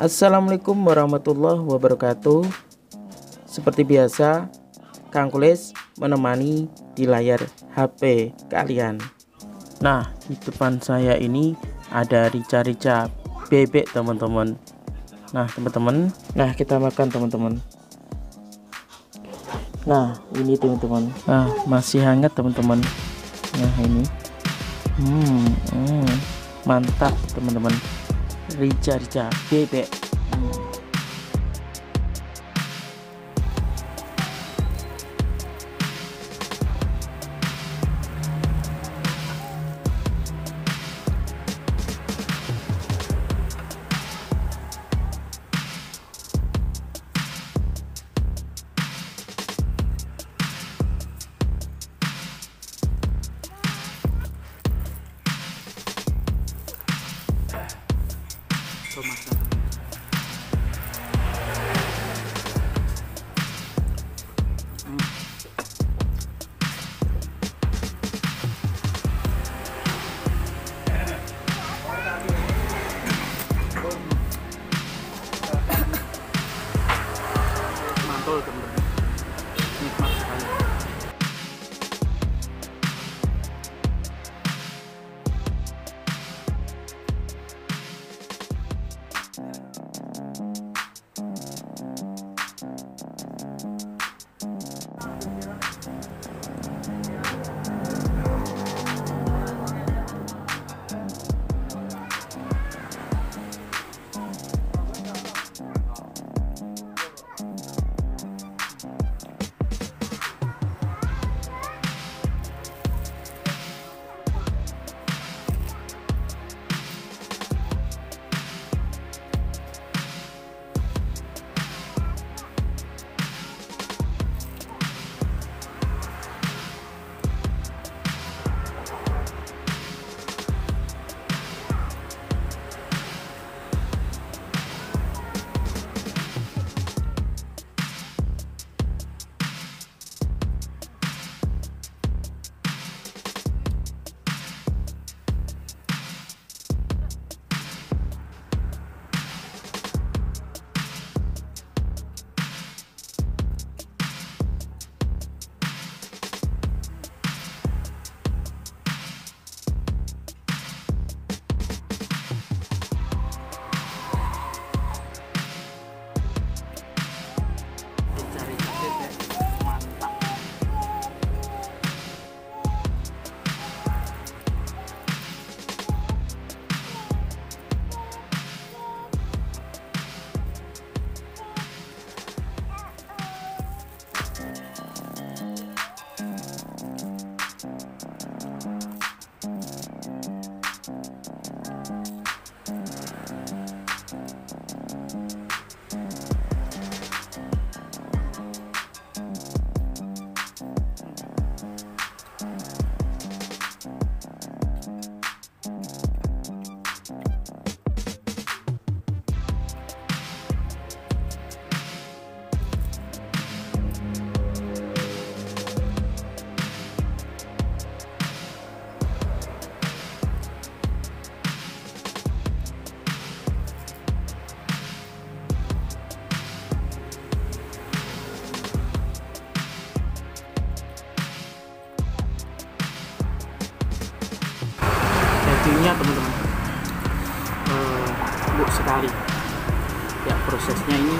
Assalamualaikum warahmatullahi wabarakatuh. Seperti biasa, Kang Cholies menemani di layar HP kalian. Nah, di depan saya ini ada rica-rica bebek, teman-teman. Nah, teman-teman, kita makan, teman-teman. Nah, ini teman-teman. Nah, masih hangat, teman-teman. Nah, ini. Mantap, teman-teman. Rica-rica bebek. Dagingnya teman-teman empuk sekali ya. Prosesnya ini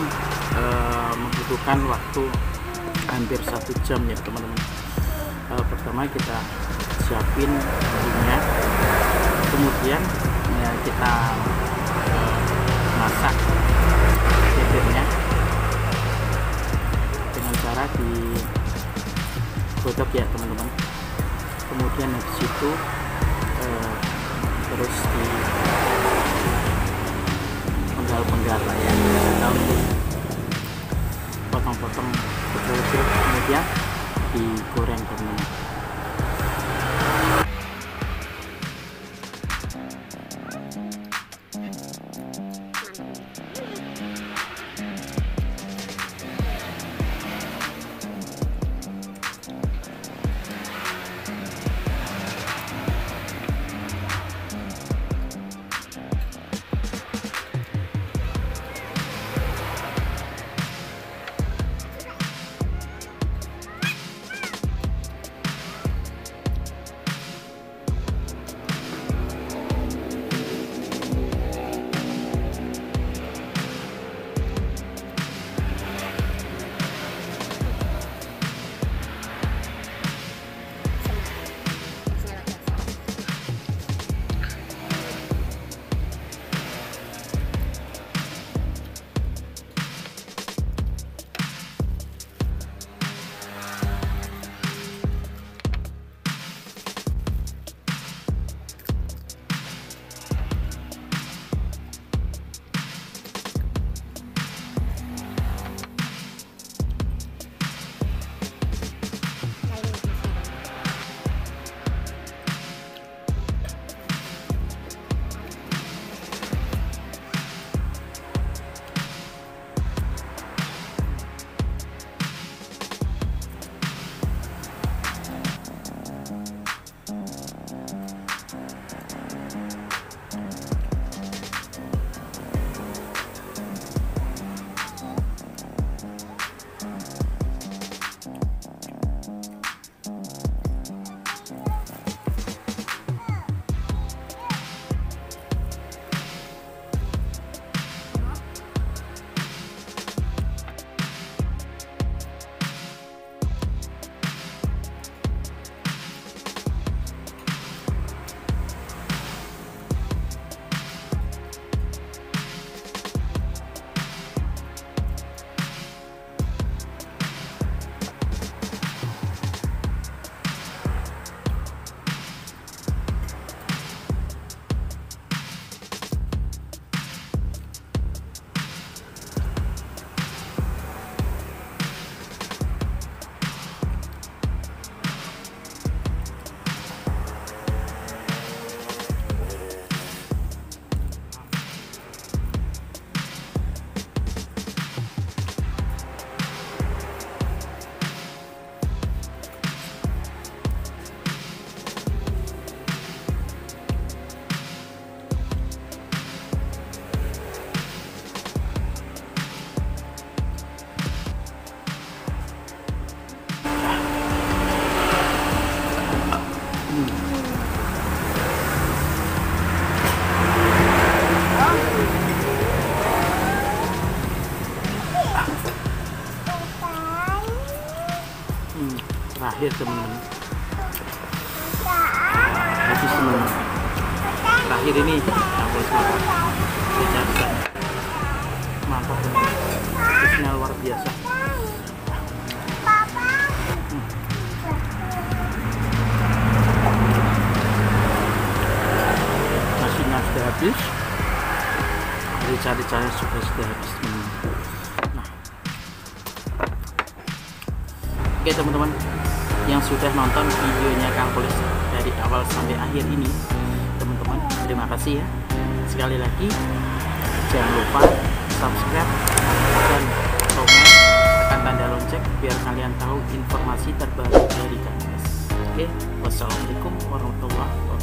membutuhkan waktu hampir 1 jam ya teman-teman. Pertama kita siapin bumbunya, kemudian ya, kita masak bebeknya dengan cara digodok ya teman-teman, kemudian habis itu terus di penggal-penggal ya, untuk potong-potong kecil-kecil, kemudian digoreng teman-teman. Terakhir teman-teman, habis teman, terakhir ini campur semua kecap, mantap teman, isinya luar biasa. Nasinya sudah habis, rica-ricanya sudah habis teman. Nah, oke teman-teman, yang sudah nonton videonya Kang Cholies dari awal sampai akhir ini, teman-teman terima kasih ya. Sekali lagi jangan lupa subscribe dan komen, tekan tanda lonceng biar kalian tahu informasi terbaru dari Kang Cholies. Oke, wassalamualaikum warahmatullahi wabarakatuh.